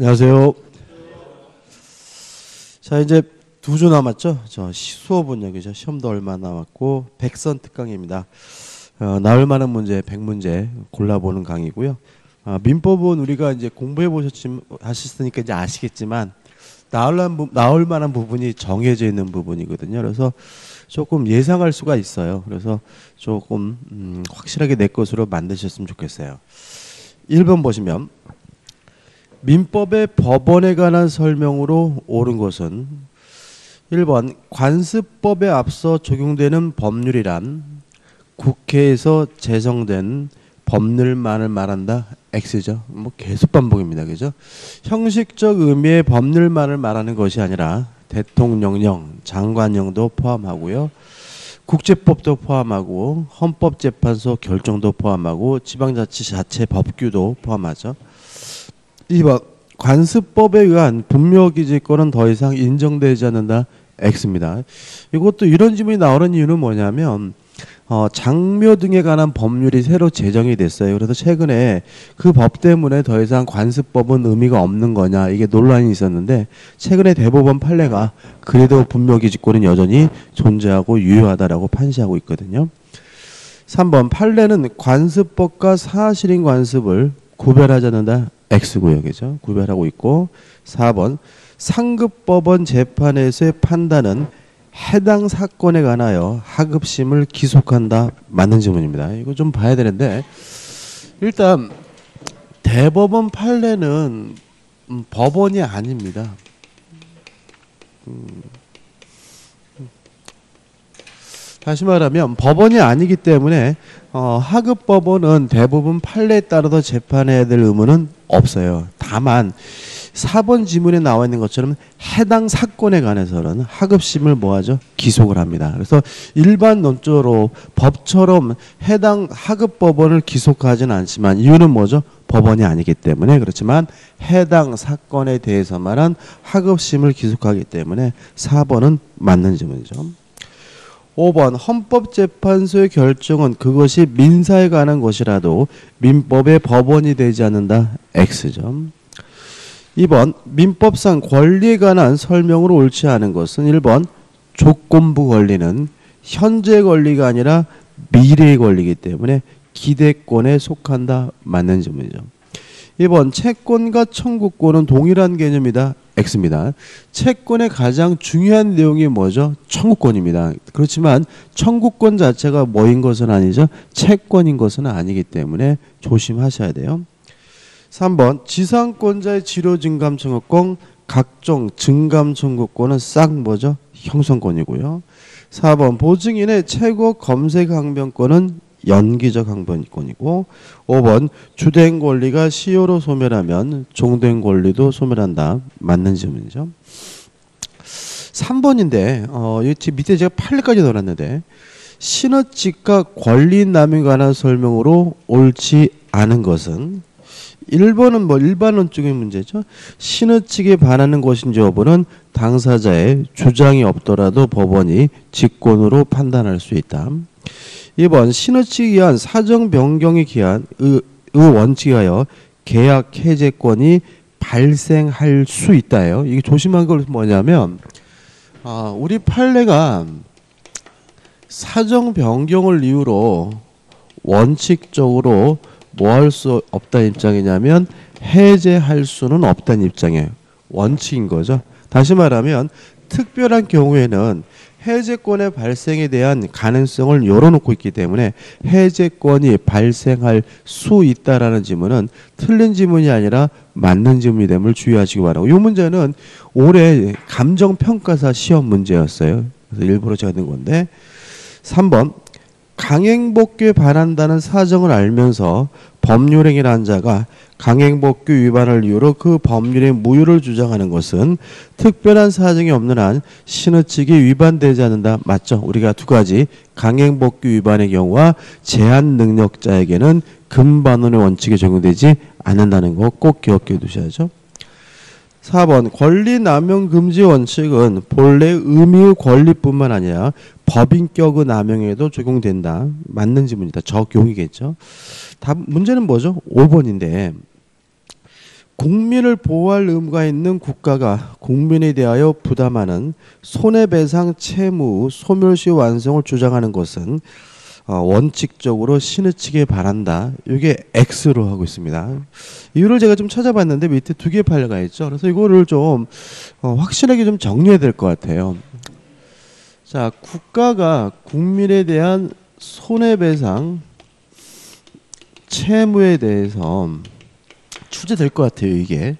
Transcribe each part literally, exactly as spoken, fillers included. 안녕하세요. 자, 이제 두 주 남았죠. 저 수호 번역이죠. 시험도 얼마 남았고 백선 특강입니다. 어, 나올 만한 문제 백 문제 골라보는 강의고요. 어, 민법은 우리가 이제 공부해 보셨지 하셨으니까 이제 아시겠지만 나올만 나올 만한 부분이 정해져 있는 부분이거든요. 그래서 조금 예상할 수가 있어요. 그래서 조금 음, 확실하게 내 것으로 만드셨으면 좋겠어요. 일 번 보시면. 민법의 법원에 관한 설명으로 옳은 것은 일 번 관습법에 앞서 적용되는 법률이란 국회에서 제정된 법률만을 말한다. X죠. 뭐 계속 반복입니다. 그죠? 형식적 의미의 법률만을 말하는 것이 아니라 대통령령, 장관령도 포함하고요. 국제법도 포함하고 헌법재판소 결정도 포함하고 지방자치 자체 법규도 포함하죠. 이 번 관습법에 의한 분묘기지권은 더 이상 인정되지 않는다. X입니다. 이것도 이런 질문이 나오는 이유는 뭐냐면 어, 장묘 등에 관한 법률이 새로 제정이 됐어요. 그래서 최근에 그 법 때문에 더 이상 관습법은 의미가 없는 거냐 이게 논란이 있었는데 최근에 대법원 판례가 그래도 분묘기지권은 여전히 존재하고 유효하다라고 판시하고 있거든요. 삼 번 판례는 관습법과 사실인 관습을 구별하지 않는다. X고요. 그죠? 구별하고 있고 사 번 상급법원 재판에서의 판단은 해당 사건에 관하여 하급심을 기속한다. 맞는 질문입니다. 이거 좀 봐야 되는데 일단 대법원 판례는 음, 법원이 아닙니다. 음, 다시 말하면 법원이 아니기 때문에 어, 하급 법원은 대부분 판례에 따라서 재판해야 될 의무는 없어요. 다만 사 번 지문에 나와 있는 것처럼 해당 사건에 관해서는 하급심을 뭐하죠? 기속을 합니다. 그래서 일반 논조로 법처럼 해당 하급 법원을 기속하지는 않지만 이유는 뭐죠? 법원이 아니기 때문에 그렇지만 해당 사건에 대해서만한 하급심을 기속하기 때문에 사 번은 맞는 지문이죠. 오 번 헌법재판소의 결정은 그것이 민사에 관한 것이라도 민법의 법원이 되지 않는다. X점. 이 번 민법상 권리에 관한 설명으로 옳지 않은 것은 일 번 조건부 권리는 현재 권리가 아니라 미래의 권리이기 때문에 기대권에 속한다. 맞는 질문이죠. 이 번 채권과 청구권은 동일한 개념이다. X입니다. 채권의 가장 중요한 내용이 뭐죠? 청구권입니다. 그렇지만 청구권 자체가 뭐인 것은 아니죠. 채권인 것은 아니기 때문에 조심하셔야 돼요. 삼 번 지상권자의 지료증감청구권, 각종 증감청구권은 싹 뭐죠? 형성권이고요. 사 번 보증인의 최고 검색항변권은 연기적 항변권이고 오 번 주된 권리가 시효로 소멸하면 종된 권리도 소멸한다. 맞는 질문이죠. 삼 번인데 어, 여기 밑에 제가 팔 번까지 넣어놨는데 신어직과 권리남용에 관한 설명으로 옳지 않은 것은 일 번은 뭐 일반론적인 문제죠. 신어직에 반하는 것인지 여부는 당사자의 주장이 없더라도 법원이 직권으로 판단할 수 있다. 이 번 신어치기 위한 사정 변경에 기한 의, 의 원칙하여 계약 해제권이 발생할 수 있다예요. 이게 조심한 건 뭐냐면 아, 우리 판례가 사정 변경을 이유로 원칙적으로 뭐 할 수 없다는 입장이냐면 해제할 수는 없다는 입장이에요. 원칙인 거죠. 다시 말하면 특별한 경우에는 해제권의 발생에 대한 가능성을 열어놓고 있기 때문에 해제권이 발생할 수 있다라는 지문은 틀린 지문이 아니라 맞는 지문이 됨을 주의하시기 바라고. 이 문제는 올해 감정평가사 시험 문제였어요. 그래서 일부러 제가 낸 건데 삼 번 강행복귀에 반한다는 사정을 알면서 법률행위를 한 자가 강행복귀 위반을 이유로 그 법률의 무효를 주장하는 것은 특별한 사정이 없는 한 신어치기 위반되지 않는다. 맞죠? 우리가 두 가지 강행복귀 위반의 경우와 제한능력자에게는 금반론의 원칙이 적용되지 않는다는 거 꼭 기억해 두셔야죠. 사 번 권리남용금지 원칙은 본래 의미의 권리뿐만 아니라 법인격의 남용에도 적용된다. 맞는 지문이다. 적용이겠죠. 답 문제는 뭐죠? 오 번인데 국민을 보호할 의무가 있는 국가가 국민에 대하여 부담하는 손해배상 채무 소멸시 완성을 주장하는 것은 원칙적으로 신의치길 바란다. 이게 X로 하고 있습니다. 이유를 제가 좀 찾아봤는데 밑에 두 개 파일가 있죠. 그래서 이거를 좀 확실하게 좀 정리해야 될 것 같아요. 자, 국가가 국민에 대한 손해배상 채무에 대해서 출제될 것 같아요. 이게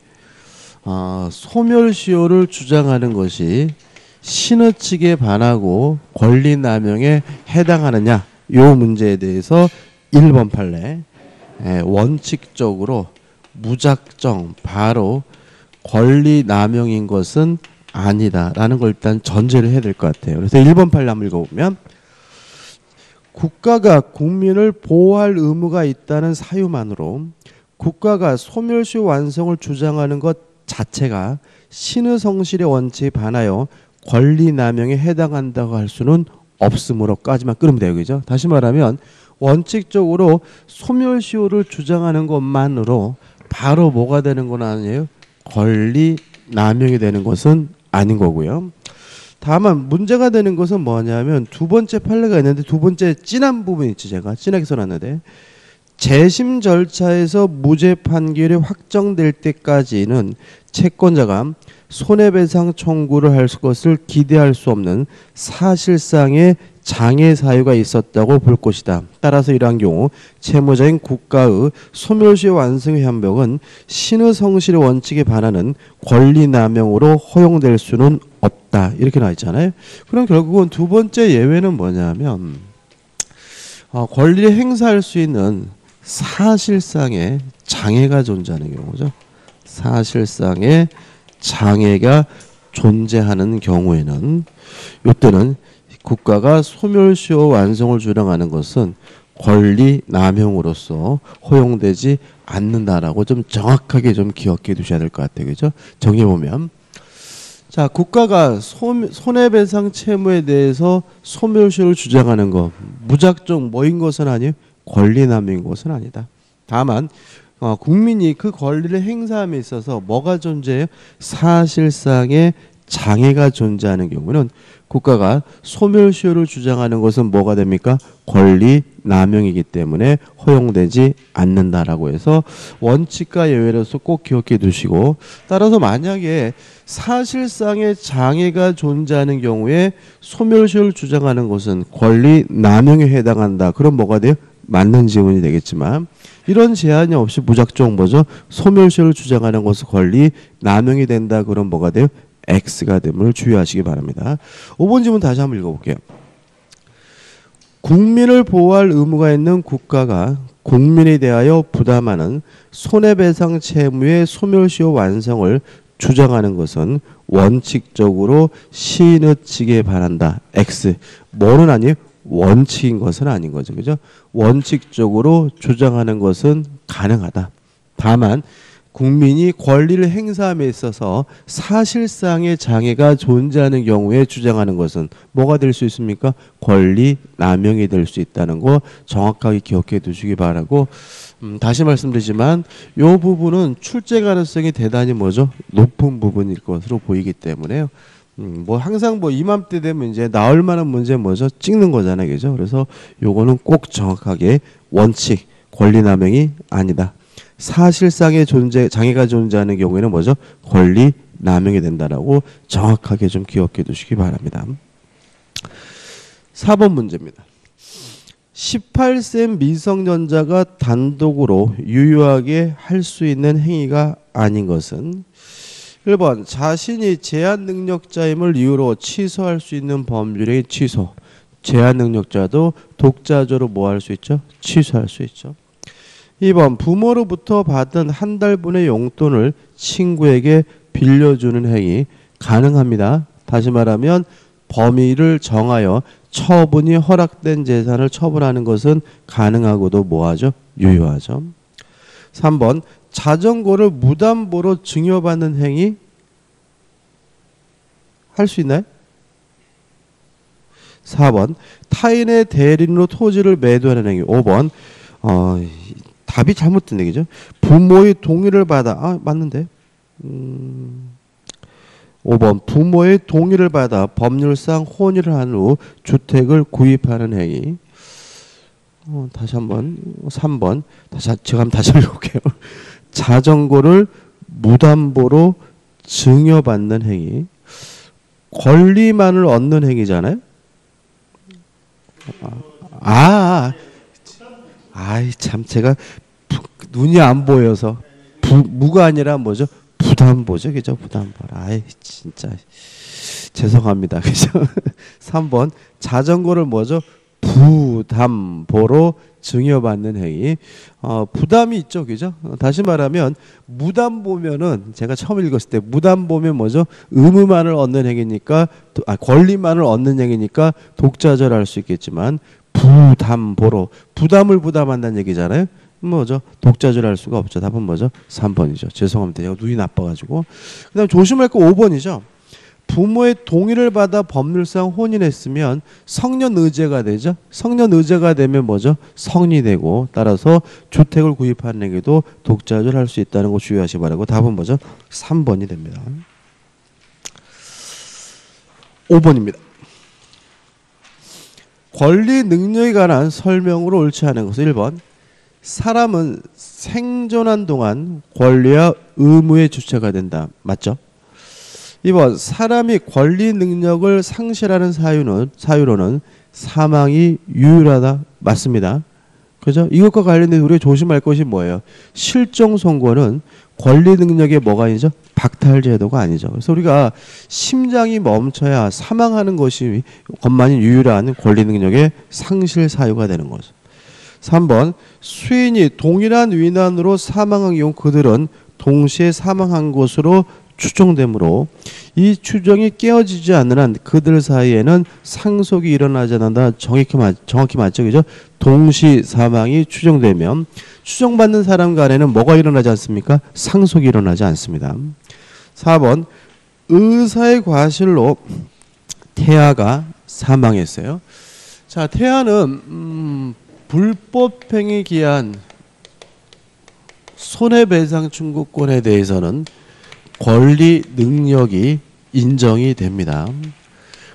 아, 소멸시효를 주장하는 것이 신의칙에 반하고 권리남용에 해당하느냐, 요 문제에 대해서 일 번 판례 예, 원칙적으로 무작정 바로 권리남용인 것은 아니다라는 걸 일단 전제를 해야 될 것 같아요. 그래서 일 번 판례 한번 읽어보면, 국가가 국민을 보호할 의무가 있다는 사유만으로 국가가 소멸시효 완성을 주장하는 것 자체가 신의성실의 원칙에 반하여 권리남용에 해당한다고 할 수는 없으므로까지만 끊으면 돼요. 그죠? 다시 말하면 원칙적으로 소멸시효를 주장하는 것만으로 바로 뭐가 되는 건 아니에요? 권리남용이 되는 것은 아닌 거고요. 다만 문제가 되는 것은 뭐냐면 두 번째 판례가 있는데, 두 번째 진한 부분 있지, 제가 진하게 써놨는데, 재심 절차에서 무죄 판결이 확정될 때까지는 채권자가 손해배상 청구를 할 것을 기대할 수 없는 사실상의 장애 사유가 있었다고 볼 것이다. 따라서 이러한 경우 채무자인 국가의 소멸시효 완성의 현명은 신의성실의 원칙에 반하는 권리남용으로 허용될 수는 없다. 이렇게 나와 있잖아요. 그럼 결국은 두 번째 예외는 뭐냐면 어, 권리를 행사할 수 있는 사실상의 장애가 존재하는 경우죠. 사실상의 장애가 존재하는 경우에는, 이때는 국가가 소멸시효 완성을 주장하는 것은 권리남용으로서 허용되지 않는다라고 좀 정확하게 좀 기억해 두셔야 될 것 같아요. 그죠? 정리해보면, 자, 국가가 소, 손해배상 채무에 대해서 소멸시효를 주장하는 것, 무작정 뭐인 것은 아니에요? 권리남용인 것은 아니다. 다만 어, 국민이 그 권리를 행사함에 있어서 뭐가 존재해요? 사실상의 장애가 존재하는 경우는 국가가 소멸시효를 주장하는 것은 뭐가 됩니까? 권리남용이기 때문에 허용되지 않는다라고 해서 원칙과 예외로서 꼭 기억해 두시고, 따라서 만약에 사실상의 장애가 존재하는 경우에 소멸시효를 주장하는 것은 권리남용에 해당한다. 그럼 뭐가 돼요? 맞는 질문이 되겠지만, 이런 제한이 없이 무작정 뭐죠? 소멸시효를 주장하는 것은 권리남용이 된다. 그럼 뭐가 돼요? X가 됨을 주의하시기 바랍니다. 오 번 질문 다시 한번 읽어볼게요. 국민을 보호할 의무가 있는 국가가 국민에 대하여 부담하는 손해배상 채무의 소멸시효 완성을 주장하는 것은 원칙적으로 신의칙에 반한다. X. 뭐는 아니에요? 원칙인 것은 아닌 거죠. 그죠? 원칙적으로 주장하는 것은 가능하다. 다만 국민이 권리를 행사함에 있어서 사실상의 장애가 존재하는 경우에 주장하는 것은 뭐가 될 수 있습니까? 권리남용이 될 수 있다는 거 정확하게 기억해 두시기 바라고, 음, 다시 말씀드리지만 이 부분은 출제 가능성이 대단히 뭐죠? 높은 부분일 것으로 보이기 때문에요. 음, 뭐 항상 뭐 이맘때 되면 이제 나올 만한 문제 뭐죠? 찍는 거잖아요. 그죠? 그래서 요거는 꼭 정확하게 원칙, 권리남용이 아니다. 사실상의 존재, 장애가 존재하는 경우에는 뭐죠? 권리남용이 된다라고 정확하게 좀 기억해 두시기 바랍니다. 사 번 문제입니다. 십팔 세 미성년자가 단독으로 유효하게 할 수 있는 행위가 아닌 것은, 일 번 자신이 제한능력자임을 이유로 취소할 수 있는 법률의 취소. 제한능력자도 독자적으로 뭐 할 수 있죠? 취소할 수 있죠. 이 번 부모로부터 받은 한 달분의 용돈을 친구에게 빌려주는 행위 가능합니다. 다시 말하면 범위를 정하여 처분이 허락된 재산을 처분하는 것은 가능하고도 뭐하죠? 유효하죠. 삼 번 자전거를 무담보로 증여받는 행위 할 수 있나요? 사 번 타인의 대리인으로 토지를 매도하는 행위. 오 번 어... 답이 잘못된 얘기죠. 부모의 동의를 받아. 아, 맞는데. 음, 오 번 부모의 동의를 받아 법률상 혼인을 한 후 주택을 구입하는 행위. 어, 다시 한번 삼 번 다시 제가 한번 다시 읽어볼게요. 자전거를 무담보로 증여받는 행위. 권리만을 얻는 행위잖아요. 아, 아, 아이 참 제가 부, 눈이 안 보여서 부, 무가 아니라 뭐죠? 부담보죠, 그죠? 부담보. 아이 진짜 죄송합니다, 그죠? 삼 번 자전거를 뭐죠? 부담보로 증여받는 행위. 어, 부담이 있죠, 그죠? 어, 다시 말하면 무담보면은 제가 처음 읽었을 때 무담보면 뭐죠? 의무만을 얻는 행위니까 아, 권리만을 얻는 행위니까 독자절할 수 있겠지만 부담보로 부담을 부담한다는 얘기잖아요. 뭐죠? 독자절할 수가 없죠. 답은 뭐죠? 삼 번이죠. 죄송합니다. 제가 눈이 나빠가지고. 그다음 조심할 거 오 번이죠. 부모의 동의를 받아 법률상 혼인했으면 성년의제가 되죠. 성년의제가 되면 뭐죠? 성인이 되고 따라서 주택을 구입하는 행위도 독자절할 수 있다는 거 주의하시기 바라고 답은 뭐죠? 삼 번이 됩니다. 오 번입니다. 권리 능력에 관한 설명으로 옳지 않은 것은 일 번 사람은 생존한 동안 권리와 의무의 주체가 된다. 맞죠? 이 번 사람이 권리 능력을 상실하는 사유는, 사유로는 사망이 유일하다. 맞습니다. 그죠? 이것과 관련된 우리가 조심할 것이 뭐예요? 실종 선고는 권리 능력의 뭐가 아니죠? 박탈 제도가 아니죠. 그래서 우리가 심장이 멈춰야 사망하는 것이 것만이 유일한 권리 능력의 상실 사유가 되는 거죠. 삼 번 수인이 동일한 위난으로 사망한 경우 그들은 동시에 사망한 것으로 추정되므로 이 추정이 깨어지지 않는 한 그들 사이에는 상속이 일어나지 않는다. 정확히, 맞, 정확히 맞죠. 그죠? 동시 사망이 추정되면 추정받는 사람 간에는 뭐가 일어나지 않습니까? 상속이 일어나지 않습니다. 사 번 의사의 과실로 태아가 사망했어요. 자, 태아는 음, 불법행위에 기한 손해배상 청구권에 대해서는 권리 능력이 인정이 됩니다.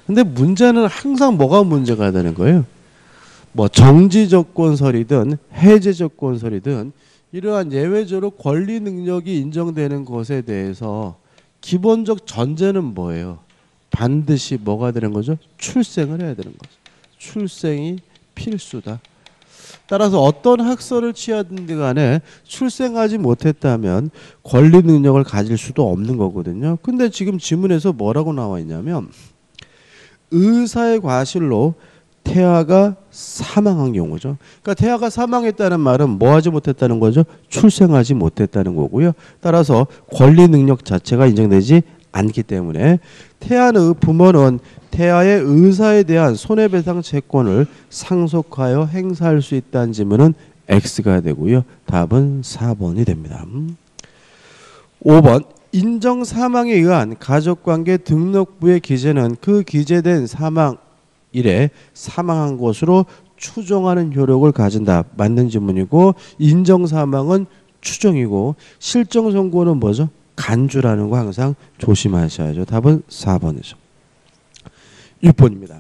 근데 문제는 항상 뭐가 문제가 되는 거예요? 뭐 정지조건설이든 해제조건설이든 이러한 예외적으로 권리 능력이 인정되는 것에 대해서 기본적 전제는 뭐예요? 반드시 뭐가 되는 거죠? 출생을 해야 되는 거죠. 출생이 필수다. 따라서 어떤 학설을 취하든지 간에 출생하지 못했다면 권리 능력을 가질 수도 없는 거거든요. 근데 지금 지문에서 뭐라고 나와 있냐면 의사의 과실로 태아가 사망한 경우죠. 그러니까 태아가 사망했다는 말은 뭐 하지 못했다는 거죠? 출생하지 못했다는 거고요. 따라서 권리 능력 자체가 인정되지 않기 때문에 태아의 부모는 태아의 의사에 대한 손해배상 채권을 상속하여 행사할 수 있다는 지문은 X가 되고요. 답은 사 번이 됩니다. 오 번 인정 사망에 의한 가족관계 등록부의 기재는 그 기재된 사망 이래 사망한 것으로 추정하는 효력을 가진다. 맞는 지문이고 인정 사망은 추정이고 실정 선고는 뭐죠? 간주라는 거 항상 조심하셔야죠. 답은 사 번이죠. 육 번입니다.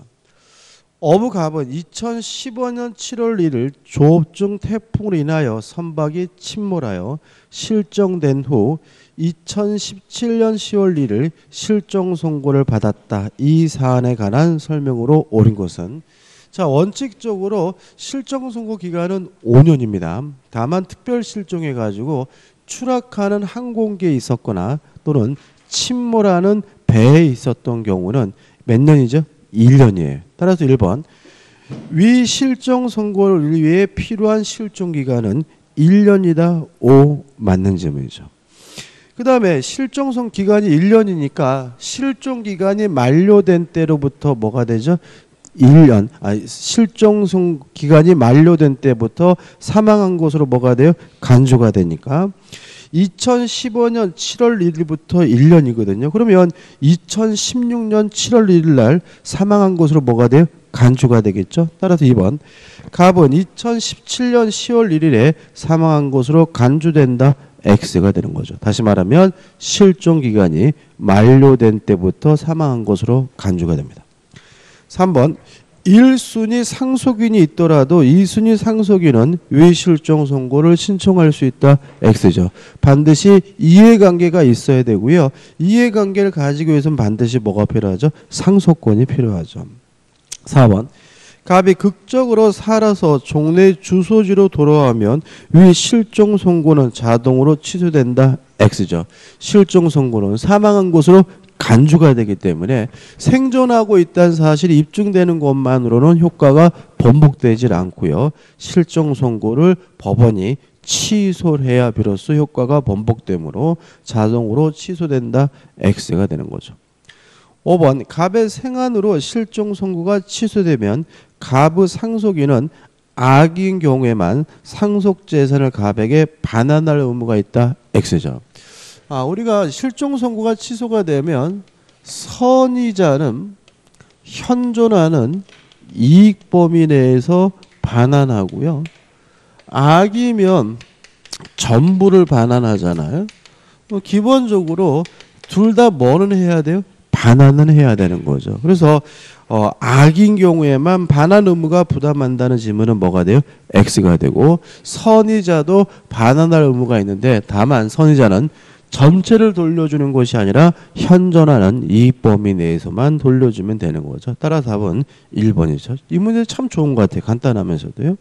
어부갑은 이천십오 년 칠월 일일 조업중 태풍으로 인하여 선박이 침몰하여 실종된 후 이천십칠 년 시월 일일 실종 선고를 받았다. 이 사안에 관한 설명으로 옳은 것은 자 원칙적으로 실종 선고 기간은 오 년입니다. 다만 특별 실종해 가지고 추락하는 항공기에 있었거나 또는 침몰하는 배에 있었던 경우는 몇 년이죠? 일 년이에요. 따라서 일 번 위 실종 선고를 위해 필요한 실종 기간은 일 년이다. 오 맞는 질문이죠. 그 다음에 실종 선고 기간이 일 년이니까 실종 기간이 만료된 때로부터 뭐가 되죠? 일 년 아 실종 선고 기간이 만료된 때부터 사망한 것으로 뭐가 돼요? 간주가 되니까. 이천십오 년 칠월 일일부터 일 년이거든요. 그러면 이천십육 년 칠월 일일 날 사망한 것으로 뭐가 돼요? 간주가 되겠죠. 따라서 이 번 갑은 이천십칠년 시월 일일에 사망한 것으로 간주된다. X가 되는 거죠. 다시 말하면 실종기간이 만료된 때부터 사망한 것으로 간주가 됩니다. 삼 번 일 순위 상속인이 있더라도 이 순위 상속인은 위실종 선고를 신청할 수 있다. X죠. 반드시 이해관계가 있어야 되고요. 이해관계를 가지기 위해서는 반드시 뭐가 필요하죠? 상속권이 필요하죠. 사 번 갑이 극적으로 살아서 종래 주소지로 돌아오면 위 실종 선고는 자동으로 취소된다. X죠. 실종 선고는 사망한 곳으로 간주가 되기 때문에 생존하고 있다는 사실이 입증되는 것만으로는 효과가 번복되질 않고요. 실종 선고를 법원이 취소를 해야 비로소 효과가 번복되므로 자동으로 취소된다. X가 되는 거죠. 오 번 갑의 생안으로 실종 선고가 취소되면 갑의 상속인은 악인 경우에만 상속 재산을 갑에게 반환할 의무가 있다. X죠. 아, 우리가 실종 선고가 취소가 되면 선의자는 현존하는 이익 범위 내에서 반환하고요. 악이면 전부를 반환하잖아요. 기본적으로 둘 다 뭐는 해야 돼요? 반환은 해야 되는 거죠. 그래서 어, 악인 경우에만 반환 의무가 부담한다는 지문은 뭐가 돼요? X가 되고 선의자도 반환할 의무가 있는데 다만 선의자는 전체를 돌려주는 것이 아니라 현존하는 이익 범위 내에서만 돌려주면 되는 거죠. 따라 답은 일 번이죠. 이 문제 참 좋은 것 같아요. 간단하면서도요.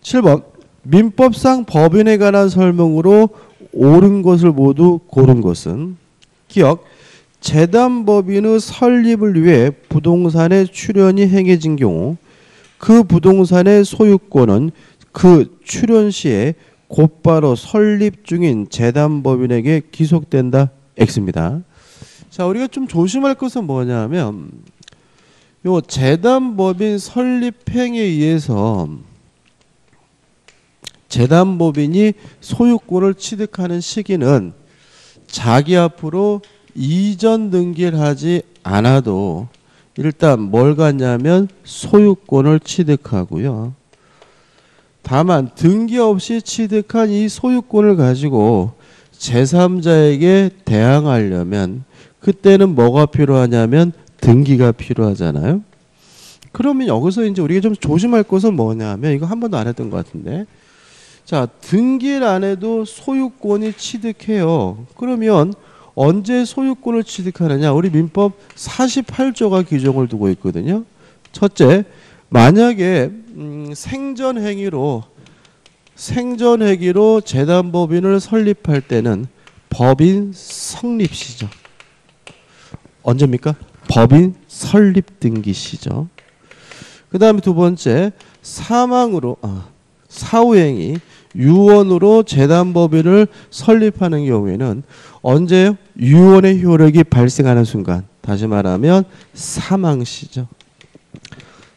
칠 번 민법상 법인에 관한 설명으로 옳은 것을 모두 고른 것은 기억 재단법인의 설립을 위해 부동산의 출연이 행해진 경우 그 부동산의 소유권은 그 출연 시에 곧바로 설립 중인 재단법인에게 귀속된다. X입니다. 자, 우리가 좀 조심할 것은 뭐냐면 요 재단법인 설립행에 의해서 재단법인이 소유권을 취득하는 시기는 자기 앞으로 이전 등기를 하지 않아도 일단 뭘 갖냐면 소유권을 취득하고요. 다만 등기 없이 취득한 이 소유권을 가지고 제삼자에게 대항하려면 그때는 뭐가 필요하냐면 등기가 필요하잖아요. 그러면 여기서 이제 우리가 좀 조심할 것은 뭐냐면 이거 한 번도 안 했던 것 같은데 자 등기를 안 해도 소유권이 취득해요. 그러면 언제 소유권을 취득하느냐? 우리 민법 사십팔조가 규정을 두고 있거든요. 첫째, 만약에 음, 생전 행위로 생전 행위로 재단법인을 설립할 때는 법인 성립 시죠. 언제입니까? 법인 설립 등기 시죠. 그 다음에 두 번째, 사망으로 아, 사후행위 유언으로 재단법인을 설립하는 경우에는 언제요? 유언의 효력이 발생하는 순간. 다시 말하면 사망시죠.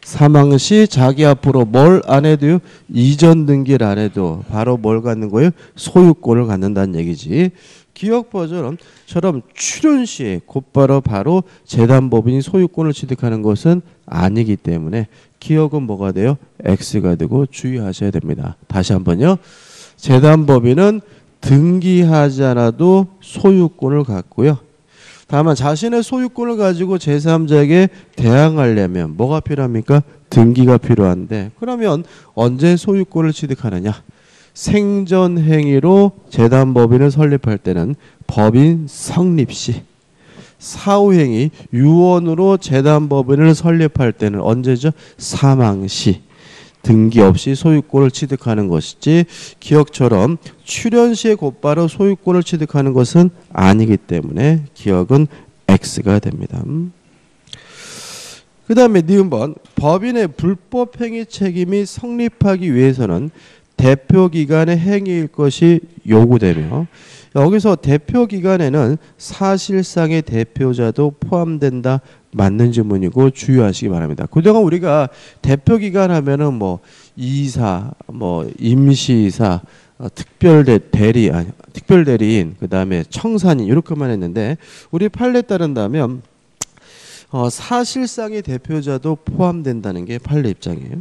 사망시 자기 앞으로 뭘 안 해도 이전 등기를 안 해도 바로 뭘 갖는 거예요? 소유권을 갖는다는 얘기지. 기억버전처럼 출연시에 곧바로 바로 재단법인이 소유권을 취득하는 것은 아니기 때문에 기억은 뭐가 돼요? X가 되고 주의하셔야 됩니다. 다시 한번요. 재단법인은 등기하지 않아도 소유권을 갖고요. 다만 자신의 소유권을 가지고 제삼자에게 대항하려면 뭐가 필요합니까? 등기가 필요한데 그러면 언제 소유권을 취득하느냐? 생전 행위로 재단법인을 설립할 때는 법인 성립 시 사후 행위 유언으로 재단법인을 설립할 때는 언제죠? 사망 시 등기 없이 소유권을 취득하는 것이지 기억처럼 출연 시에 곧바로 소유권을 취득하는 것은 아니기 때문에 기억은 X가 됩니다. 그 다음에 니은 번 법인의 불법 행위 책임이 성립하기 위해서는 대표기간의 행위일 것이 요구되며 여기서 대표기간에는 사실상의 대표자도 포함된다. 맞는 질문이고 주의하시기 바랍니다. 그동안 우리가 대표기간 하면은 뭐 이사, 뭐 임시이사, 어, 특별대 대리 아니 특별대리인, 그 다음에 청산인 이렇게만 했는데 우리 판례에 따른다면 어, 사실상의 대표자도 포함된다는 게 판례 입장이에요.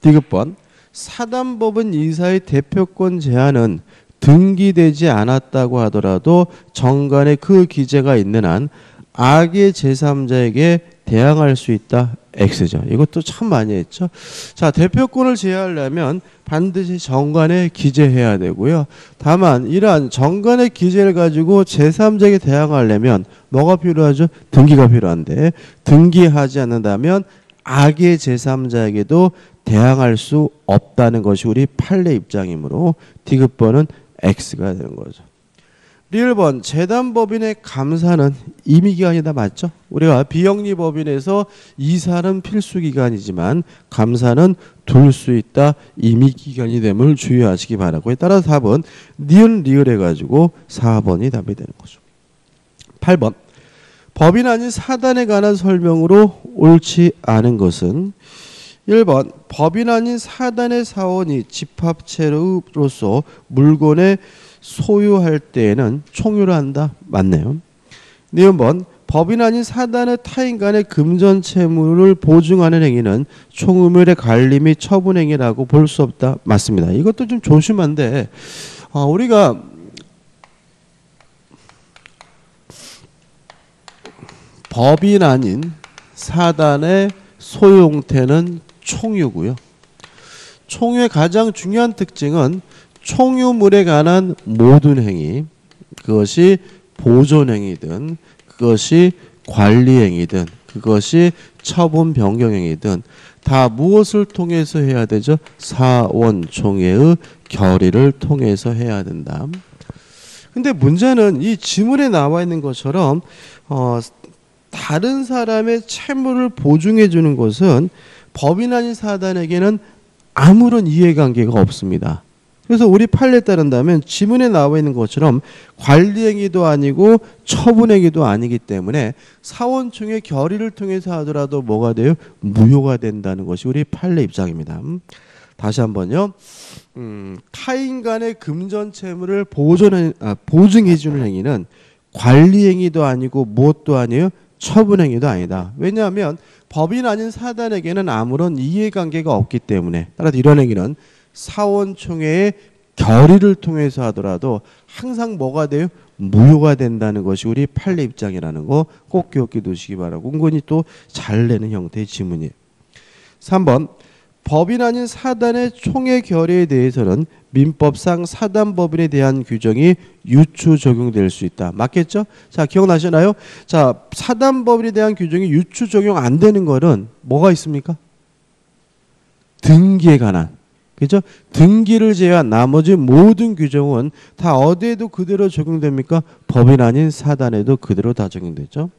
디귿 번, 사단법은 이사의 대표권 제한은 등기되지 않았다고 하더라도 정관에 그 기재가 있는 한 악의 제삼자에게 대항할 수 있다. X죠. 이것도 참 많이 했죠. 자, 대표권을 제외하려면 반드시 정관에 기재해야 되고요. 다만 이러한 정관의 기재를 가지고 제삼자에게 대항하려면 뭐가 필요하죠? 등기가 필요한데 등기하지 않는다면 악의 제삼자에게도 대항할 수 없다는 것이 우리 판례 입장이므로 디귿 번은 X가 되는 거죠. 일 번, 재단법인의 감사는 임의기간이다. 맞죠? 우리가 비영리법인에서 이사는 필수기간이지만 감사는 둘 수 있다. 임의기간이 됨을 주의하시기 바라고요. 따라서 답은 니은 리을 해가지고 사 번이 답이 되는 거죠. 팔 번, 법인 아닌 사단에 관한 설명으로 옳지 않은 것은 일 번, 법인 아닌 사단의 사원이 집합체로서 물건의 소유할 때에는 총유를 한다. 맞네요. 이 번, 법인 아닌 사단의 타인 간의 금전 채무를 보증하는 행위는 총유물의 관리 및 처분 행위라고 볼 수 없다. 맞습니다. 이것도 좀 조심한데 어, 우리가 법인 아닌 사단의 소유 형태는 총유고요. 총유의 가장 중요한 특징은 총유물에 관한 모든 행위, 그것이 보존행위든 그것이 관리행위든 그것이 처분 변경행위든 다 무엇을 통해서 해야 되죠? 사원총회의 결의를 통해서 해야 된다. 근데 문제는 이 지문에 나와 있는 것처럼 어, 다른 사람의 채무를 보증해 주는 것은 법인 아닌 사단에게는 아무런 이해관계가 없습니다. 그래서 우리 판례에 따른다면 지문에 나와 있는 것처럼 관리행위도 아니고 처분행위도 아니기 때문에 사원총회 결의를 통해서 하더라도 뭐가 돼요? 무효가 된다는 것이 우리 판례 입장입니다. 다시 한번요. 음, 타인 간의 금전 채무를 보존, 아, 보증해 주는 행위는 관리행위도 아니고 무엇도 아니에요? 처분행위도 아니다. 왜냐하면 법인 아닌 사단에게는 아무런 이해관계가 없기 때문에 따라서 이런 행위는 사원총회의 결의를 통해서 하더라도 항상 뭐가 돼요? 무효가 된다는 것이 우리 판례 입장이라는 거 꼭 기억해 두시기 바라고 은근히 또 잘 내는 형태의 지문이에요. 삼 번, 법인 아닌 사단의 총회 결의에 대해서는 민법상 사단법인에 대한 규정이 유추 적용될 수 있다. 맞겠죠? 자, 기억나시나요? 자, 사단법인에 대한 규정이 유추 적용 안 되는 거는 뭐가 있습니까? 등기에 관한. 그죠? 등기를 제외한 나머지 모든 규정은 다 어디에도 그대로 적용됩니까? 법인 아닌 사단에도 그대로 다 적용되죠.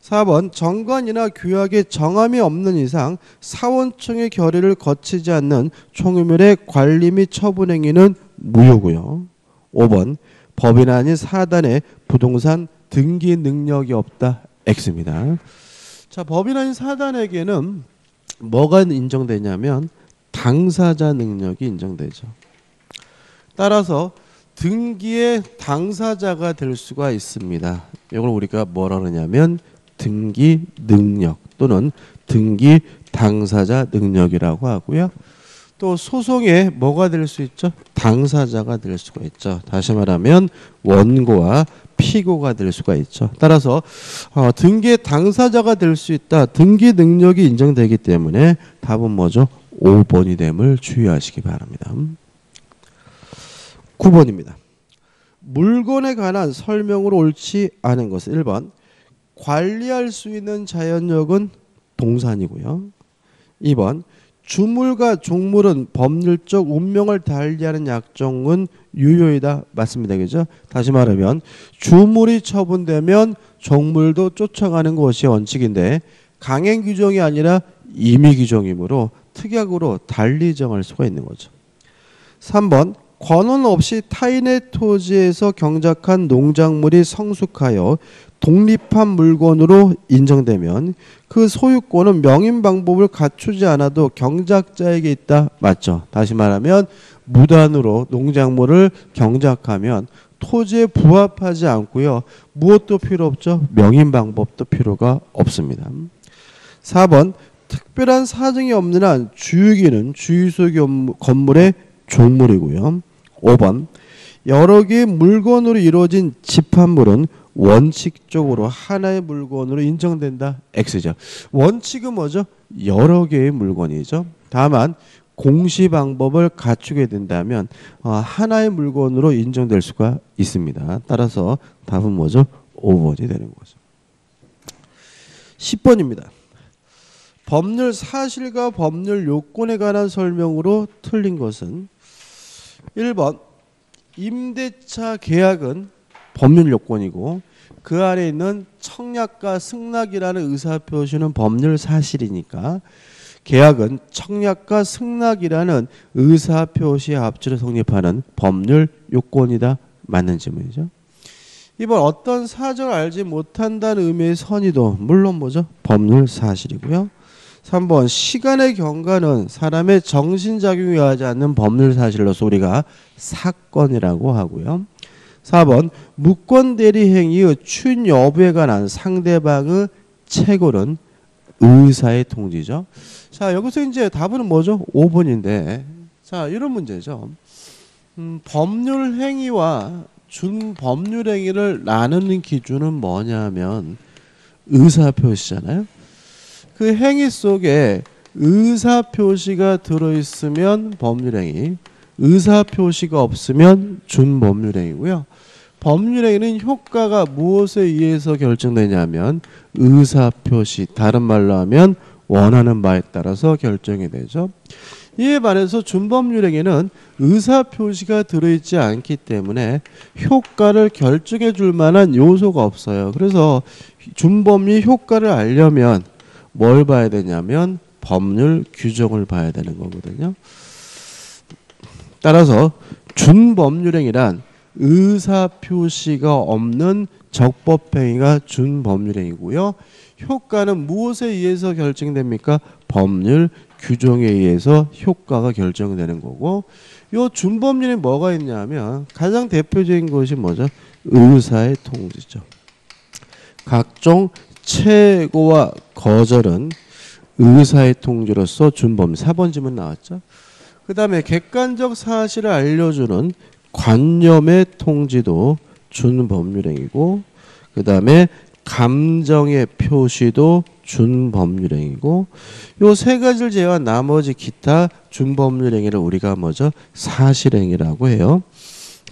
사 번, 정관이나 규약에 정함이 없는 이상 사원총의 결의를 거치지 않는 총유물의 관리 및 처분 행위는 무효고요. 오 번, 법인 아닌 사단의 부동산 등기 능력이 없다. X입니다. 자, 법인 아닌 사단에게는 뭐가 인정되냐면 당사자 능력이 인정되죠. 따라서 등기의 당사자가 될 수가 있습니다. 이걸 우리가 뭐라고 하냐면 등기 능력 또는 등기 당사자 능력이라고 하고요. 또 소송에 뭐가 될 수 있죠? 당사자가 될 수가 있죠. 다시 말하면 원고와 피고가 될 수가 있죠. 따라서 어, 등기의 당사자가 될 수 있다. 등기 능력이 인정되기 때문에 답은 뭐죠? 오 번이 됨을 주의하시기 바랍니다. 구 번입니다. 물건에 관한 설명으로 옳지 않은 것은 일 번, 관리할 수 있는 자연력은 동산이고요. 이 번, 주물과 종물은 법률적 운명을 달리하는 약정은 유효이다. 맞습니다. 그죠? 다시 말하면 주물이 처분되면 종물도 쫓아가는 것이 원칙인데 강행 규정이 아니라 임의 규정이므로 특약으로 달리 정할 수가 있는 거죠. 삼 번, 권한 없이 타인의 토지에서 경작한 농작물이 성숙하여 독립한 물건으로 인정되면 그 소유권은 명인 방법을 갖추지 않아도 경작자에게 있다. 맞죠? 다시 말하면 무단으로 농작물을 경작하면 토지에 부합하지 않고요. 무엇도 필요 없죠. 명인 방법도 필요가 없습니다. 사 번 특별한 사정이 없는 한 주유기는 주유소 건물의 종물이고요. 오 번 여러 개의 물건으로 이루어진 집합물은 원칙적으로 하나의 물건으로 인정된다. X죠. 원칙은 뭐죠? 여러 개의 물건이죠. 다만 공시 방법을 갖추게 된다면 하나의 물건으로 인정될 수가 있습니다. 따라서 답은 뭐죠? 오 번이 되는 거죠. 십 번입니다. 법률 사실과 법률 요건에 관한 설명으로 틀린 것은 일 번 임대차 계약은 법률 요건이고 그 안에 있는 청약과 승낙이라는 의사표시는 법률 사실이니까 계약은 청약과 승낙이라는 의사표시에 합치려 성립하는 법률 요건이다. 맞는 질문이죠. 이번 어떤 사정을 알지 못한다는 의미의 선의도 물론 뭐죠? 법률 사실이고요. 삼 번 시간의 경과는 사람의 정신작용에 하지 않는 법률 사실로서 우리가 사건이라고 하고요. 사 번 무권대리행위의 추인 여부에 관한 상대방의 채권은 의사의 통지죠. 자, 여기서 이제 답은 뭐죠? 오 번인데 자, 이런 문제죠. 음, 법률행위와 준법률행위를 나누는 기준은 뭐냐면 의사표시잖아요. 그 행위 속에 의사표시가 들어있으면 법률행위, 의사표시가 없으면 준법률행위고요. 법률행위는 효과가 무엇에 의해서 결정되냐면 의사표시, 다른 말로 하면 원하는 바에 따라서 결정이 되죠. 이에 반해서 준법률행위는 의사표시가 들어있지 않기 때문에 효과를 결정해 줄 만한 요소가 없어요. 그래서 준법률 효과를 알려면 뭘 봐야 되냐면 법률 규정을 봐야 되는 거거든요. 따라서 준법률행위란 의사표시가 없는 적법행위가 준법률행위고요. 효과는 무엇에 의해서 결정됩니까? 법률 규정에 의해서 효과가 결정되는 거고 이 준법률에 뭐가 있냐면 가장 대표적인 것이 뭐죠? 의사의 통지죠. 각종 최고와 거절은 의사의 통지로서 준범 사 번 질문 나왔죠. 그 다음에 객관적 사실을 알려주는 관념의 통지도 준법률행위고 그 다음에 감정의 표시도 준법률행위고 요 세 가지를 제외한 나머지 기타 준법률행위를 우리가 먼저 사실행위라고 해요.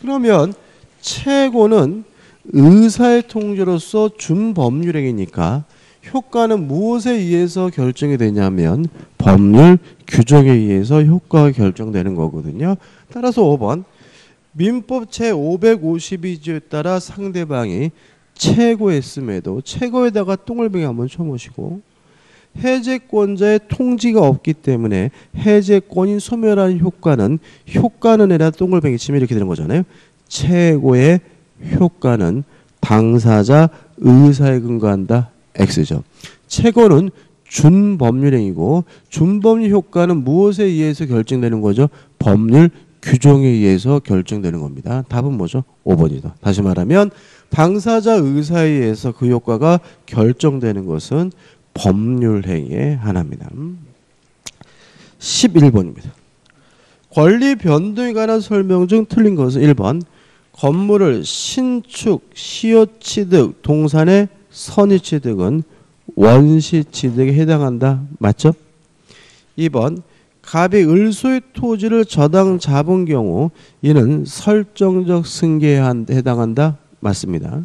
그러면 최고는 의사의 통지로서 준법률행위니까 효과는 무엇에 의해서 결정이 되냐면 법률 규정에 의해서 효과가 결정되는 거거든요. 따라서 오 번 민법 제오백오십이 조에 따라 상대방이 채고했음에도 채고에다가 똥을뱅이 한번 쳐보시고 해제권자의 통지가 없기 때문에 해제권이 소멸하는 효과는 효과는 에다 똥을뱅이 치면 이렇게 되는 거잖아요. 채고의 효과는 당사자 의사에 근거한다. X죠. 채권은 준법률행위고 준법률 효과는 무엇에 의해서 결정되는 거죠? 법률 규정에 의해서 결정되는 겁니다. 답은 뭐죠? 오 번이다. 다시 말하면 당사자 의사에 의해서 그 효과가 결정되는 것은 법률행위의 하나입니다. 십일 번입니다. 권리 변동에 관한 설명 중 틀린 것은 일 번 건물을 신축, 시효취득, 동산의 선의취득은 원시취득에 해당한다. 맞죠? 이 번 갑이 을소의 토지를 저당 잡은 경우 이는 설정적 승계에 해당한다. 맞습니다.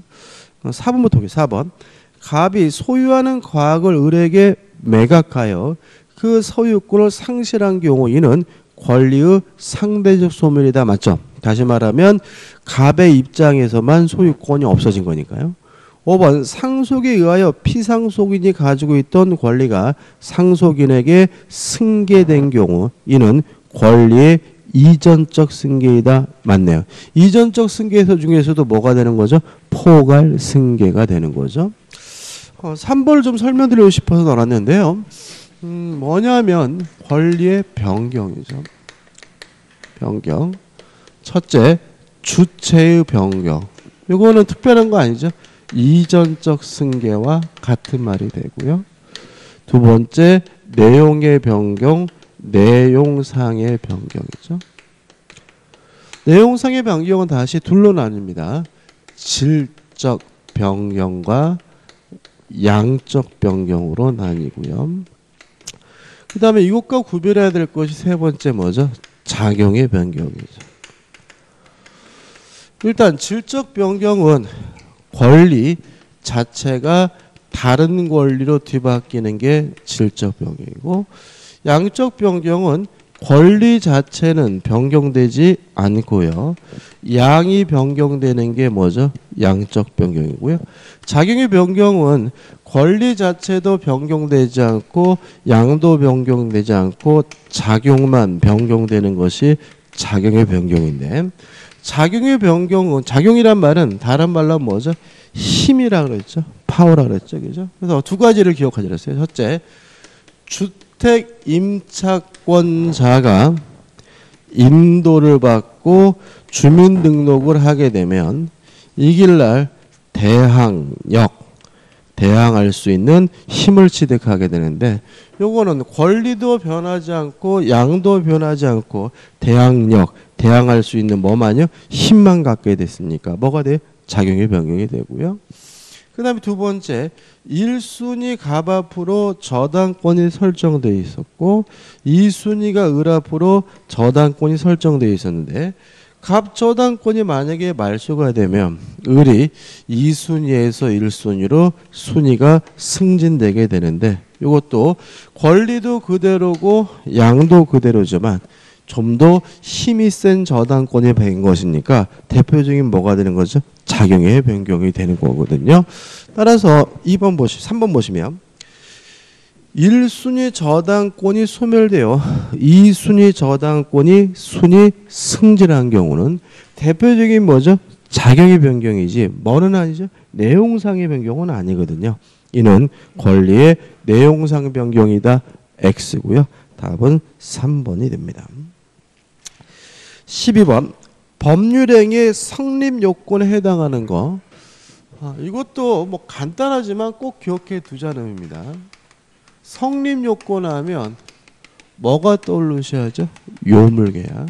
사 번부터 사 번 갑이 소유하는 과학을 을에게 매각하여 그 소유권을 상실한 경우 이는 권리의 상대적 소멸이다. 맞죠? 다시 말하면 갑의 입장에서만 소유권이 없어진 거니까요. 오 번 상속에 의하여 피상속인이 가지고 있던 권리가 상속인에게 승계된 경우 이는 권리의 이전적 승계이다. 맞네요. 이전적 승계 중에서도 뭐가 되는 거죠? 포괄 승계가 되는 거죠. 어, 삼 번을 좀 설명드리고 싶어서 넣었는데요. 음, 뭐냐면 권리의 변경이죠. 변경. 첫째, 주체의 변경. 요거는 특별한 거 아니죠? 이전적 승계와 같은 말이 되고요. 두 번째, 내용의 변경, 내용상의 변경이죠. 내용상의 변경은 다시 둘로 나뉩니다. 질적 변경과 양적 변경으로 나뉘고요. 그 다음에 이것과 구별해야 될 것이 세 번째 뭐죠? 작용의 변경이죠. 일단 질적 변경은 권리 자체가 다른 권리로 뒤바뀌는 게 질적 변경이고, 양적 변경은 권리 자체는 변경되지 않고요. 양이 변경되는 게 뭐죠? 양적 변경이고요. 작용의 변경은 권리 자체도 변경되지 않고 양도 변경되지 않고 작용만 변경되는 것이 작용의 변경인데, 작용의 변경은, 작용이란 말은 다른 말로 하면 뭐죠? 힘이라 그랬죠. 파워라 그랬죠. 그죠? 그래서 두 가지를 기억하자 그랬어요. 첫째, 주택 임차권자가 인도를 받고 주민등록을 하게 되면 이길 날 대항력, 대항할 수 있는 힘을 취득하게 되는데, 요거는 권리도 변하지 않고 양도 변하지 않고 대항력, 대항할 수 있는 뭐만요? 힘만 갖게 됐으니까 뭐가 돼요? 작용의 변경이 되고요. 그 다음에 두 번째, 일 순위 갑 앞으로 저당권이 설정되어 있었고 이 순위가 을 앞으로 저당권이 설정되어 있었는데, 갑 저당권이 만약에 말소가 되면 을이 이 순위에서 일 순위로 순위가 승진되게 되는데, 이것도 권리도 그대로고 양도 그대로지만 좀 더 힘이 센 저당권이 된 것이니까 대표적인 뭐가 되는 거죠? 작용의 변경이 되는 거거든요. 따라서 이 번 보시, 삼 번 보시면 일 순위 저당권이 소멸되어 이 순위 저당권이 순위 승진한 경우는 대표적인 뭐죠? 작용의 변경이지 뭐는 아니죠? 내용상의 변경은 아니거든요. 이는 권리의 내용상 변경이다. X고요. 답은 삼 번이 됩니다. 십이 번, 법률행위 성립 요건에 해당하는 거. 아, 이것도 뭐 간단하지만 꼭 기억해 두자는 의미입니다. 성립 요건 하면 뭐가 떠오르셔야죠? 요물계약.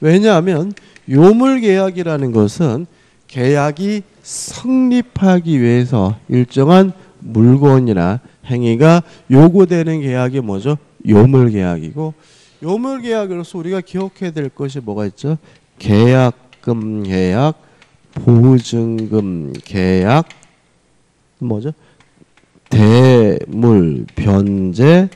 왜냐하면 요물계약이라는 것은 계약이 성립하기 위해서 일정한 물건이나 행위가 요구되는 계약이 뭐죠? 요물계약이고, 요물계약으로서 우리가 기억해야 될 것이 뭐가 있죠? 계약금 계약, 보증금 계약, 뭐죠? 대물, 변제,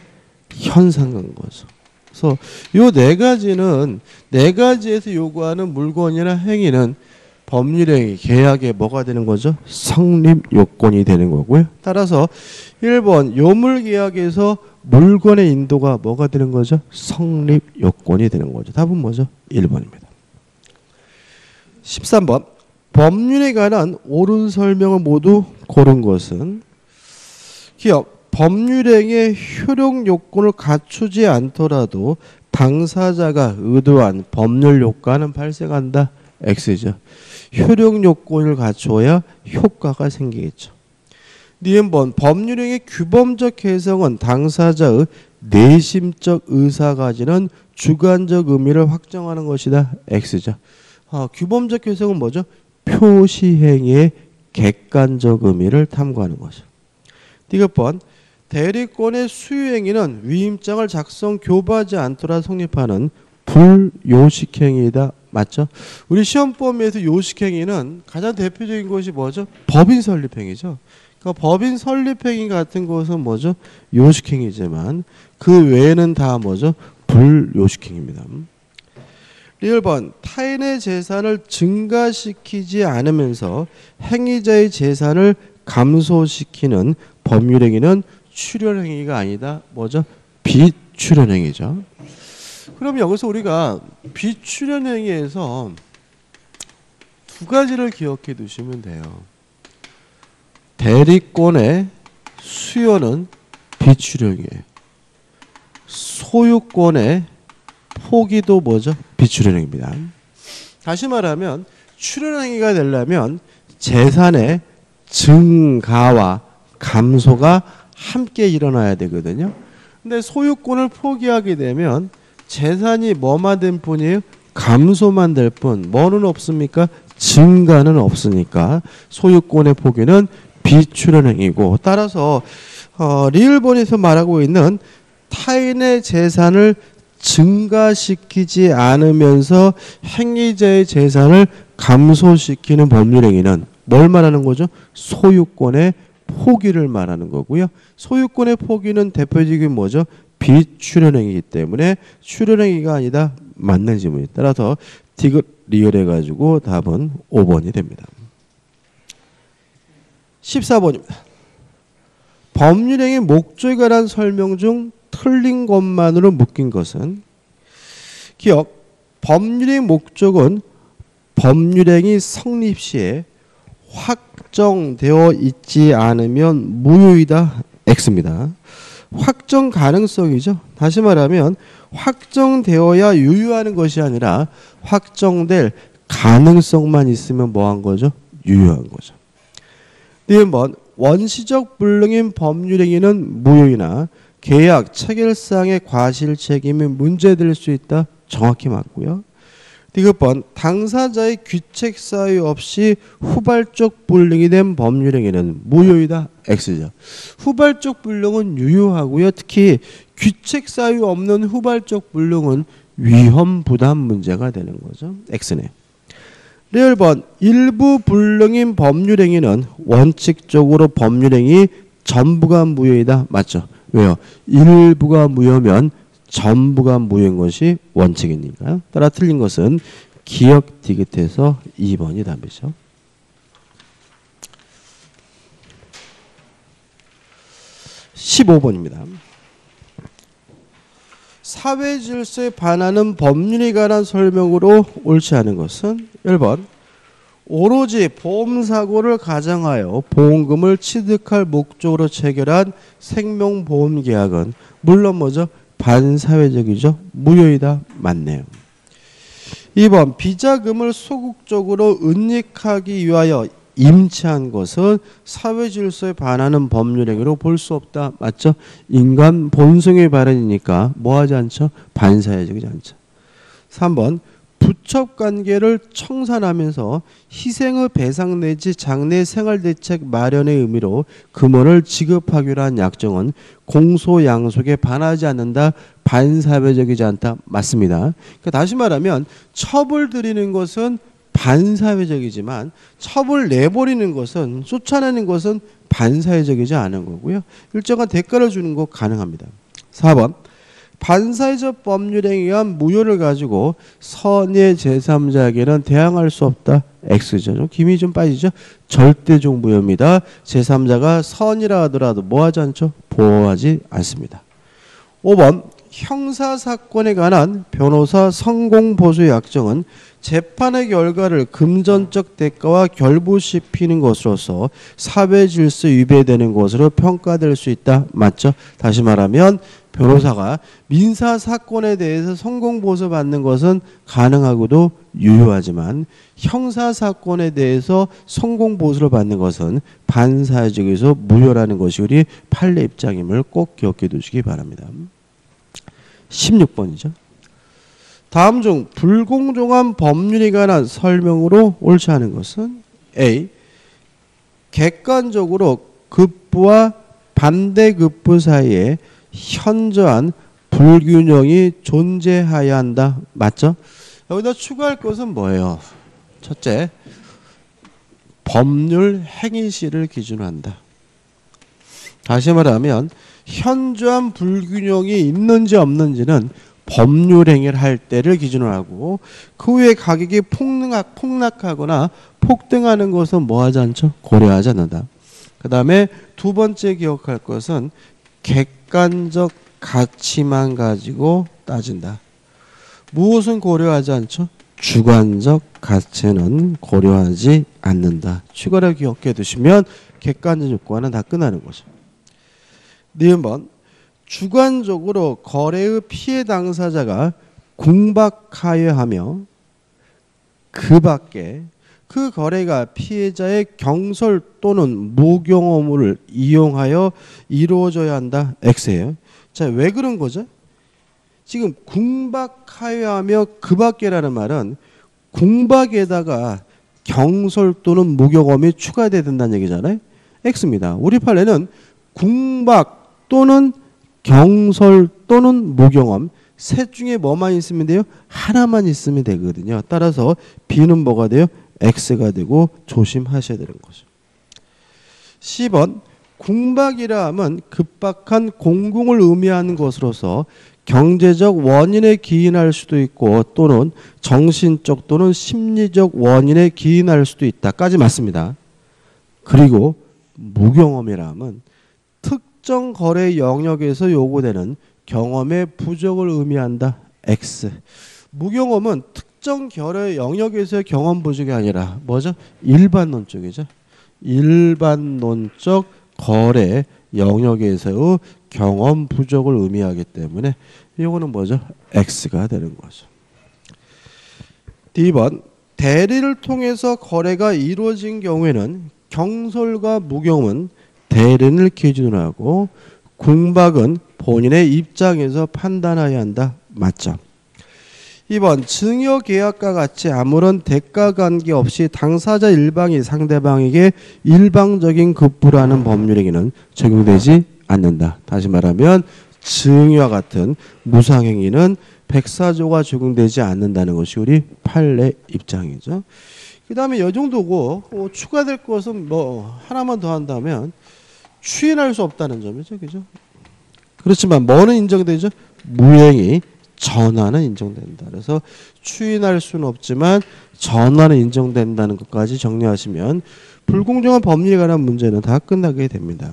현상금 거죠. 그래서 요 네 가지는, 네 가지에서 요구하는 물건이나 행위는 법률행위, 계약에 뭐가 되는 거죠? 성립 요건이 되는 거고요. 따라서 일 번 요물계약에서 물건의 인도가 뭐가 되는 거죠? 성립 요건이 되는 거죠. 답은 뭐죠? 일 번입니다. 십삼 번 법률에 관한 옳은 설명을 모두 고른 것은, 기업, 법률행위의 효력 요건을 갖추지 않더라도 당사자가 의도한 법률 효과는 발생한다. X죠. 효력 요건을 갖춰야 효과가 생기겠죠. 니은 번 법률행위의 규범적 해석은 당사자의 내심적 의사가 가지는 주관적 의미를 확정하는 것이다. X죠. 아, 규범적 해석은 뭐죠? 표시행위의 객관적 의미를 탐구하는 거죠. ㄷ 번 대리권의 수유행위는 위임장을 작성 교부하지 않더라도 성립하는 불요식행위이다. 맞죠? 우리 시험 범위에서 요식행위는 가장 대표적인 것이 뭐죠? 법인 설립행위죠. 그러니까 법인 설립행위 같은 것은 뭐죠? 요식행위지만 그 외에는 다 뭐죠? 불요식행위입니다. 일 번 타인의 재산을 증가시키지 않으면서 행위자의 재산을 감소시키는 법률행위는 출현행위가 아니다. 뭐죠? 비출현행위죠. 그럼 여기서 우리가 비출현행위에서 두 가지를 기억해 두시면 돼요. 대리권의 수요는 비출현행위예요. 소유권의 포기도 뭐죠? 비출현행위입니다. 다시 말하면 출현행위가 되려면 재산의 증가와 감소가 함께 일어나야 되거든요. 근데 소유권을 포기하게 되면 재산이 뭐만 될 뿐이에요? 감소만 될 뿐 뭐는 없습니까? 증가는 없으니까 소유권의 포기는 비출현행위고, 따라서 어, 리을본에서 말하고 있는 타인의 재산을 증가시키지 않으면서 행위자의 재산을 감소시키는 법률행위는 뭘 말하는 거죠? 소유권의 포기를 말하는 거고요. 소유권의 포기는 대표적인 뭐죠? 비출현행위이기 때문에 출현행위가 아니다. 맞는 질문이. 따라서 디귿 리얼해가지고 답은 오 번이 됩니다. 십사 번입니다. 법률행위 목적에 관한 설명 중 틀린 것만으로 묶인 것은? 기억, 법률의 목적은 법률행위 성립 시에 확정되어 있지 않으면 무효이다. X입니다. 확정 가능성이죠. 다시 말하면 확정되어야 유효하는 것이 아니라 확정될 가능성만 있으면 뭐한 거죠? 유효한 거죠. 이 번 원시적 불능인 법률행위는 무효이나 계약, 체결상의 과실 책임이 문제될 수 있다. 정확히 맞고요. 이 번 당사자의 귀책 사유 없이 후발적 불능이 된 법률행위는 무효이다. X죠. 후발적 불능은 유효하고요. 특히 귀책 사유 없는 후발적 불능은 위험 부담 문제가 되는 거죠. X네. 일 번 일부 불능인 법률행위는 원칙적으로 법률행위 전부가 무효이다. 맞죠. 왜요? 일부가 무효면 전부가 무효인 것이 원칙이니까요. 따라 틀린 것은 기억 디귿에서 이 번이 답이죠. 십오 번입니다. 사회 질서에 반하는 법률에 관한 설명으로 옳지 않은 것은? 일 번 오로지 보험사고를 가정하여 보험금을 취득할 목적으로 체결한 생명보험계약은 물론 뭐죠? 반사회적이죠. 무효이다. 맞네요. 이 번 비자금을 소극적으로 은닉하기 위하여 임치한 것은 사회질서에 반하는 법률행위로 볼 수 없다. 맞죠? 인간 본성의 발현이니까 뭐하지 않죠? 반사회적이지 않죠. 삼 번 부첩관계를 청산하면서 희생의 배상 내지 장래 생활대책 마련의 의미로 금원을 지급하기로 한 약정은 공소양속에 반하지 않는다. 반사회적이지 않다. 맞습니다. 그러니까 다시 말하면 처벌 드리는 것은 반사회적이지만 처벌 내버리는 것은 쫓아내는 것은 반사회적이지 않은 거고요. 일정한 대가를 주는 거 가능합니다. 사 번 반사회적 법률행위와 무효를 가지고 선의 제삼자에게는 대항할 수 없다. X죠. 좀 김이 좀 빠지죠. 절대적 무효입니다. 제삼자가 선이라 하더라도 뭐하지 않죠? 보호하지 않습니다. 오 번 형사사건에 관한 변호사 성공보수 약정은 재판의 결과를 금전적 대가와 결부시키는 것으로서 사회질서 위배되는 것으로 평가될 수 있다. 맞죠? 다시 말하면 변호사가 민사사건에 대해서 성공보수받는 것은 가능하고도 유효하지만 형사사건에 대해서 성공보수를 받는 것은 반사회적에서 무효라는 것이 우리 판례 입장임을 꼭 기억해 두시기 바랍니다. 십육 번이죠. 다음 중 불공정한 법률에 관한 설명으로 옳지 않은 것은? A. 객관적으로 급부와 반대급부 사이에 현저한 불균형이 존재해야 한다. 맞죠? 여기다 추가할 것은 뭐예요? 첫째, 법률 행위 시를 기준으로 한다. 다시 말하면 현저한 불균형이 있는지 없는지는 법률 행위를 할 때를 기준으로 하고, 그 후에 가격이 폭락, 폭락하거나 폭등하는 것은 뭐하지 않죠? 고려하지 않는다. 그 다음에 두 번째 기억할 것은 객관적 가치만 가지고 따진다. 무엇은 고려하지 않죠? 주관적 가치는 고려하지 않는다. 추가로 기억해 두시면 객관적 요건은 다 끝나는 거죠. 네 번 주관적으로 거래의 피해 당사자가 공박하여 하며 그 밖에 그 거래가 피해자의 경솔 또는 무경 업무를 이용하여 이루어져야 한다. X예요. 자, 왜 그런 거죠? 지금 궁박하여 하며 그 밖에라는 말은 궁박에다가 경솔 또는 무경험이 추가돼야 된다는 얘기잖아요. X입니다. 우리 판례는 궁박 또는 경솔 또는 무경험 셋 중에 뭐만 있으면 돼요? 하나만 있으면 되거든요. 따라서 B는 뭐가 돼요? X가 되고 조심하셔야 되는 거죠. 십 번 궁박이라 함은 급박한 공공을 의미하는 것으로서 경제적 원인에 기인할 수도 있고 또는 정신적 또는 심리적 원인에 기인할 수도 있다까지 맞습니다. 그리고 무경험이라 함은 특정 거래 영역에서 요구되는 경험의 부족을 의미한다. X. 무경험은 특정 거래 영역에서의 경험 부족이 아니라 뭐죠? 일반론적이죠. 일반론적 거래 영역에서의 경험 부족을 의미하기 때문에 이거는 뭐죠? X가 되는 거죠. 이 번 대리를 통해서 거래가 이루어진 경우에는 경솔과 무경은 대리를 기준으로 하고 궁박은 본인의 입장에서 판단해야 한다. 맞죠? 이 번 증여계약과 같이 아무런 대가관계 없이 당사자 일방이 상대방에게 일방적인 급부라는 법률행위는 적용되지 않는다. 다시 말하면 증여와 같은 무상행위는 백사조가 적용되지 않는다는 것이 우리 판례 입장이죠. 그 다음에 이 정도고 어, 추가될 것은 뭐 하나만 더 한다면 추인할 수 없다는 점이죠. 그죠? 그렇지만 뭐는 인정되죠? 무행이. 전환은 인정된다. 그래서 추인할 수는 없지만 전환은 인정된다는 것까지 정리하시면 불공정한 법리에 관한 문제는 다 끝나게 됩니다.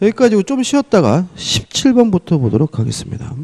여기까지 좀 쉬었다가 십칠 번부터 보도록 하겠습니다.